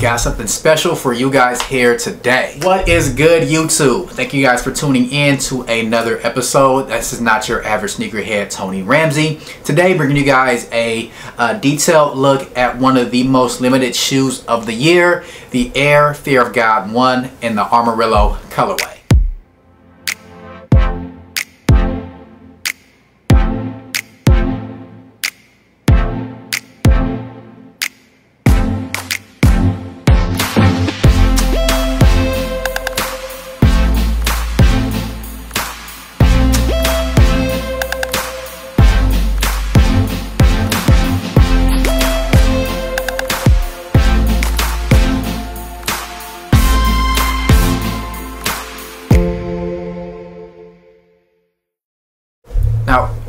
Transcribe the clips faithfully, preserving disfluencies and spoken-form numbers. got something special for you guys here today. What is good, YouTube? Thank you guys for tuning in to another episode. This is not your average sneakerhead, Tony Ramsey. Today, bringing you guys a, a detailed look at one of the most limited shoes of the year, the Air Fear of God one in the Amarillo colorway.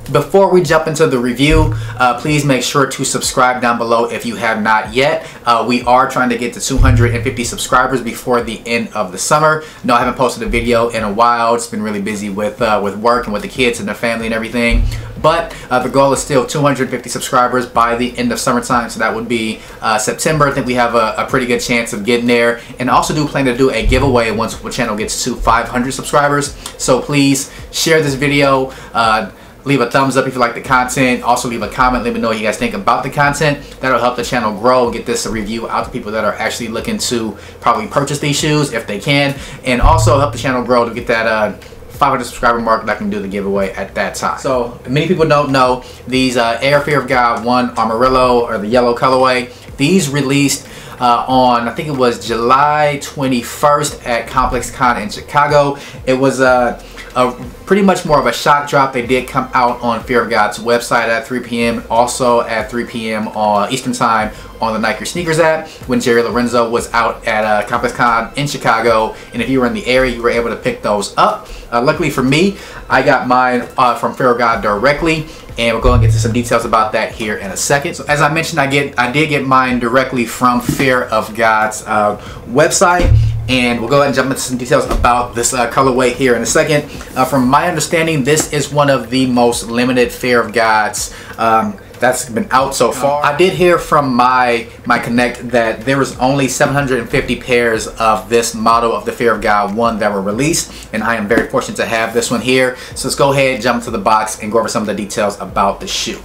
Before we jump into the review, uh, please make sure to subscribe down below if you have not yet. Uh, we are trying to get to two hundred fifty subscribers before the end of the summer. No, I haven't posted a video in a while. It's been really busy with uh, with work and with the kids and their family and everything. But uh, the goal is still two hundred fifty subscribers by the end of summertime, so that would be uh, September. I think we have a, a pretty good chance of getting there. And also do plan to do a giveaway once the channel gets to five hundred subscribers. So please share this video. Uh, Leave a thumbs up if you like the content. Also leave a comment. Let me know what you guys think about the content. That'll help the channel grow and get this review out to people that are actually looking to probably purchase these shoes if they can. And also help the channel grow to get that uh, five hundred subscriber mark that I can do the giveaway at that time. So many people don't know these uh, Air Fear of God one Amarillo or the yellow colorway. These released uh, on, I think it was July twenty-first at ComplexCon in Chicago. It was a... Uh, Uh, pretty much more of a shock drop. They did come out on Fear of God's website at three P M Also at three P M on Eastern Time on the Nike Sneakers app when Jerry Lorenzo was out at uh, ComplexCon in Chicago. And if you were in the area, you were able to pick those up. Uh, luckily for me, I got mine uh, from Fear of God directly. And we're going to get to some details about that here in a second. So as I mentioned, I get I did get mine directly from Fear of God's uh, website. And we'll go ahead and jump into some details about this uh, colorway here in a second. Uh, from my understanding, this is one of the most limited Fear of Gods um, that's been out so far. I did hear from my my connect that there was only seven hundred fifty pairs of this model of the Fear of God one that were released, and I am very fortunate to have this one here. So let's go ahead and jump to the box and go over some of the details about the shoe.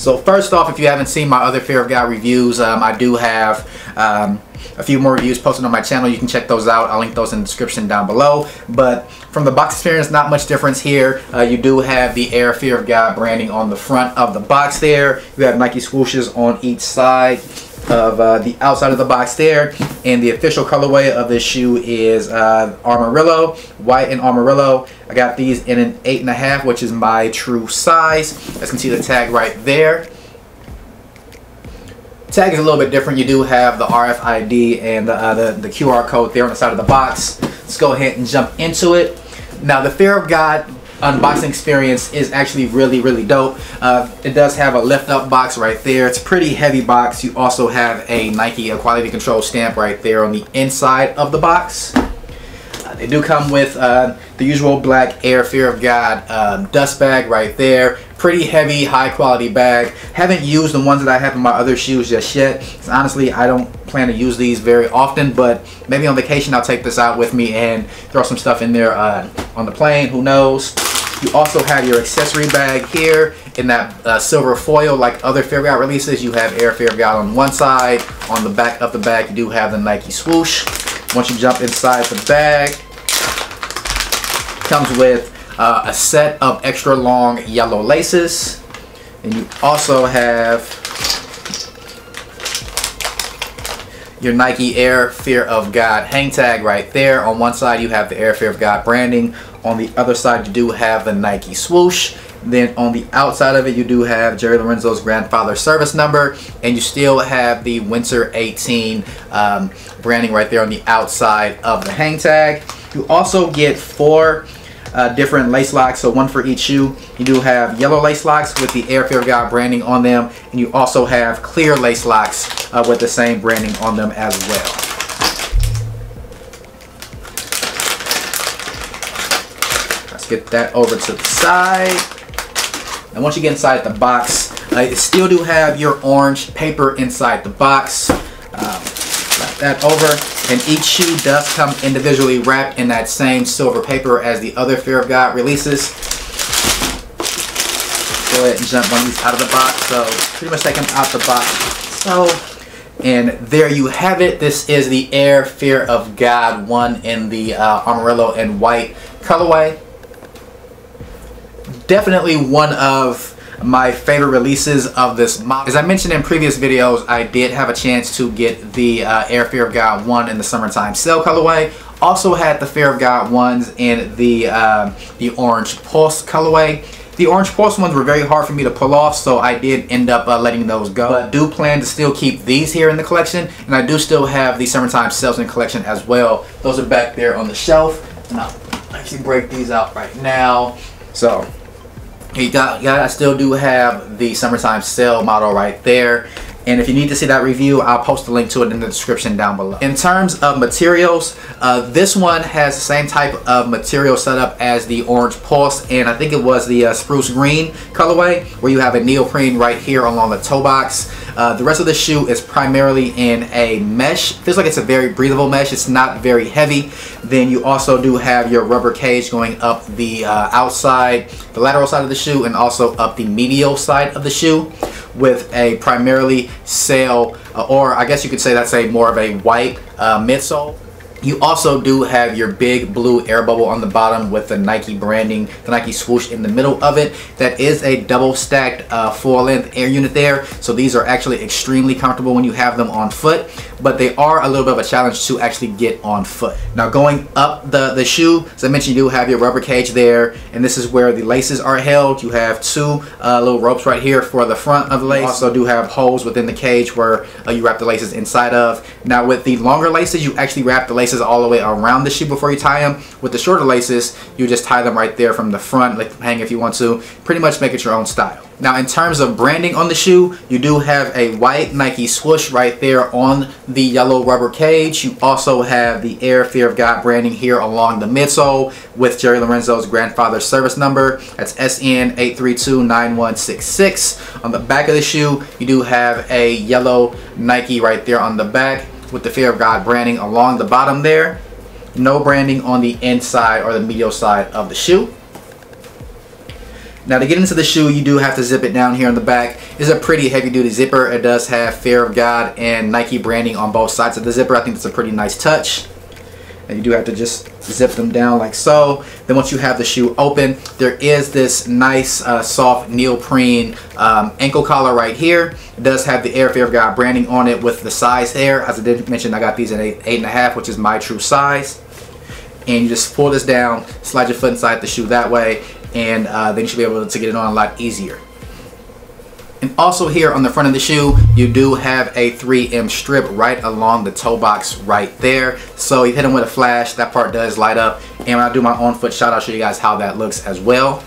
So first off, if you haven't seen my other Fear of God reviews, um, I do have um, a few more reviews posted on my channel. You can check those out. I'll link those in the description down below. But from the box experience, not much difference here. Uh, you do have the Air Fear of God branding on the front of the box there. You have Nike swooshes on each side of uh, the outside of the box there. And the official colorway of this shoe is uh, Amarillo, white and Amarillo. I got these in an eight and a half, which is my true size. As you can see, the tag right there. Tag is a little bit different. You do have the R F I D and the, uh, the, the Q R code there on the side of the box. Let's go ahead and jump into it. Now, the Fear of God unboxing experience is actually really, really dope. Uh, it does have a lift up box right there. It's a pretty heavy box. You also have a Nike quality control stamp right there on the inside of the box. Uh, they do come with uh, the usual black Air Fear of God um, dust bag right there. Pretty heavy, high quality bag. Haven't used the ones that I have in my other shoes just yet. So honestly, I don't plan to use these very often, but maybe on vacation I'll take this out with me and throw some stuff in there uh, on the plane, who knows. You also have your accessory bag here in that uh, silver foil. Like other Fear of God releases, you have Air Fear of God on one side. On the back of the bag, you do have the Nike swoosh. Once you jump inside the bag, it comes with Uh, a set of extra long yellow laces, and you also have your Nike Air Fear of God hang tag right there. On one side you have the Air Fear of God branding, on the other side you do have the Nike swoosh. Then on the outside of it you do have Jerry Lorenzo's grandfather service number, and you still have the Winter eighteen um, branding right there on the outside of the hang tag. You also get four Uh, different lace locks, so one for each shoe. You do have yellow lace locks with the Air Fear of God branding on them, and you also have clear lace locks uh, with the same branding on them as well. Let's get that over to the side. And once you get inside the box, uh, you still do have your orange paper inside the box. Um, Flap that over. And each shoe does come individually wrapped in that same silver paper as the other Fear of God releases. Go ahead and jump one of these out of the box. So pretty much take them out the box. So, and there you have it. This is the Air Fear of God one in the uh, Amarillo and white colorway. Definitely one of my favorite releases of this month. As I mentioned in previous videos, I did have a chance to get the uh, Air Fear of God one in the Summertime Sale colorway. Also had the Fear of God ones in the, uh, the Orange Pulse colorway. The Orange Pulse ones were very hard for me to pull off, so I did end up uh, letting those go. But I do plan to still keep these here in the collection, and I do still have the Summertime Sales in the collection as well. Those are back there on the shelf, and I'll actually break these out right now. So, you got, I still do have the Summertime Sale model right there. And if you need to see that review, I'll post a link to it in the description down below. In terms of materials, uh, this one has the same type of material setup as the Orange Pulse, and I think it was the uh, Spruce Green colorway, where you have a neoprene right here along the toe box. Uh, the rest of the shoe is primarily in a mesh. Feels like it's a very breathable mesh. It's not very heavy. Then you also do have your rubber cage going up the uh, outside, the lateral side of the shoe, and also up the medial side of the shoe, with a primarily sale, uh, or I guess you could say that's a more of a white uh, midsole. You also do have your big blue air bubble on the bottom with the Nike branding, the Nike swoosh in the middle of it. That is a double stacked uh, full length air unit there. So these are actually extremely comfortable when you have them on foot, but they are a little bit of a challenge to actually get on foot. Now going up the, the shoe, as I mentioned, you do have your rubber cage there, and this is where the laces are held. You have two uh, little ropes right here for the front of the lace. You also do have holes within the cage where uh, you wrap the laces inside of. Now with the longer laces, you actually wrap the laces all the way around the shoe before you tie them. With the shorter laces, you just tie them right there from the front, like hang if you want to. Pretty much make it your own style. Now in terms of branding on the shoe, you do have a white Nike swoosh right there on the yellow rubber cage. You also have the Air Fear of God branding here along the midsole with Jerry Lorenzo's grandfather's service number. That's S N eight three two nine one six six. On the back of the shoe, you do have a yellow Nike right there on the back with the Fear of God branding along the bottom there. No branding on the inside or the medial side of the shoe. Now to get into the shoe, you do have to zip it down here on the back. It's a pretty heavy duty zipper. It does have Fear of God and Nike branding on both sides of the zipper. I think that's a pretty nice touch. And you do have to just zip them down like so. Then once you have the shoe open, there is this nice uh, soft neoprene um, ankle collar right here. It does have the Air Fear of God branding on it with the size there. As I did mention, I got these at eight, eight and a half, which is my true size. And you just pull this down, slide your foot inside the shoe that way, and uh, then you should be able to get it on a lot easier. And also here on the front of the shoe, you do have a three M strip right along the toe box right there. So you hit them with a flash, that part does light up. And when I do my on foot shot, I'll show you guys how that looks as well.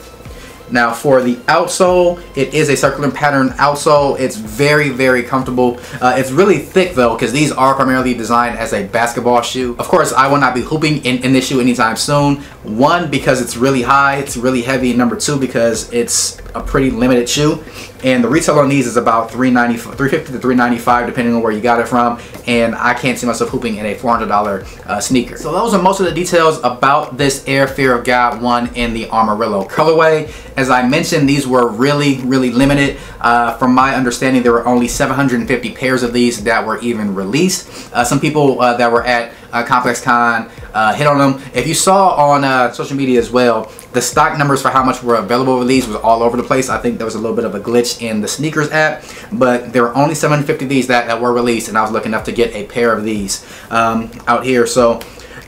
Now for the outsole, it is a circular pattern outsole. It's very, very comfortable. Uh, it's really thick though, because these are primarily designed as a basketball shoe. Of course, I will not be hooping in, in this shoe anytime soon. One, because it's really high, it's really heavy. Number two, because it's a pretty limited shoe. And the retail on these is about three ninety-five, three fifty to three ninety-five, depending on where you got it from. And I can't see myself hooping in a four hundred dollar uh, sneaker. So those are most of the details about this Air Fear of God one in the Amarillo colorway. As I mentioned, these were really, really limited. Uh, from my understanding, there were only seven hundred fifty pairs of these that were even released. Uh, some people uh, that were at uh, ComplexCon uh, hit on them. If you saw on uh, social media as well, the stock numbers for how much were available for these was all over the place. I think there was a little bit of a glitch in the sneakers app, but there were only seven hundred fifty of these that, that were released, and I was lucky enough to get a pair of these um, out here. So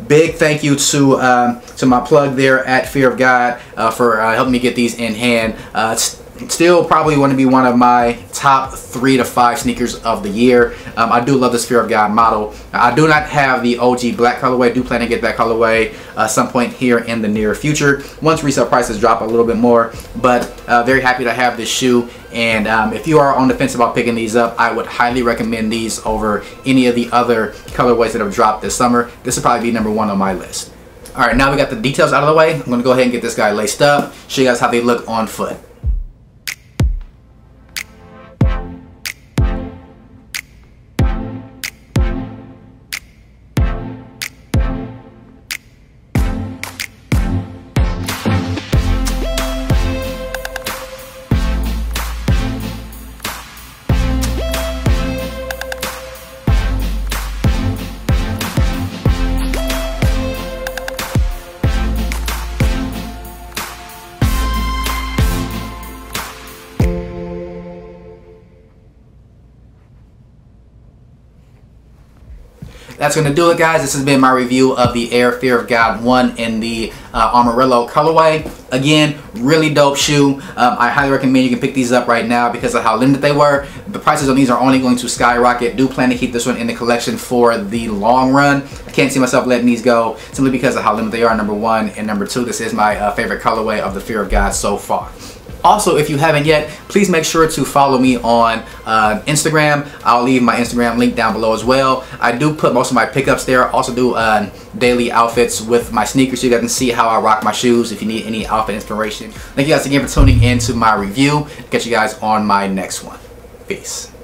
big thank you to um, to my plug there at Fear of God uh, for uh, helping me get these in hand. Uh, still probably want to be one of my top three to five sneakers of the year. Um, I do love this Fear of God model. I do not have the O G black colorway. I do plan to get that colorway uh, some point here in the near future once resale prices drop a little bit more. But uh, very happy to have this shoe. And um, if you are on the fence about picking these up, I would highly recommend these over any of the other colorways that have dropped this summer. This would probably be number one on my list. All right, now we got the details out of the way. I'm going to go ahead and get this guy laced up, show you guys how they look on foot. that's going to do it, guys. This has been my review of the Air Fear of God one in the uh, Amarillo colorway. Again, really dope shoe. Um, I highly recommend you can pick these up right now because of how limited they were. The prices on these are only going to skyrocket. Do plan to keep this one in the collection for the long run. I can't see myself letting these go simply because of how limited they are, number one. And number two, this is my uh, favorite colorway of the Fear of God so far. Also, if you haven't yet, please make sure to follow me on uh, Instagram. I'll leave my Instagram link down below as well. I do put most of my pickups there. I also do uh, daily outfits with my sneakers so you guys can see how I rock my shoes if you need any outfit inspiration. Thank you guys again for tuning in to my review. Catch you guys on my next one. Peace.